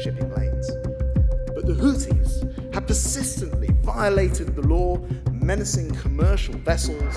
shipping lanes. But the Houthis have persistently violated the law, menacing commercial vessels.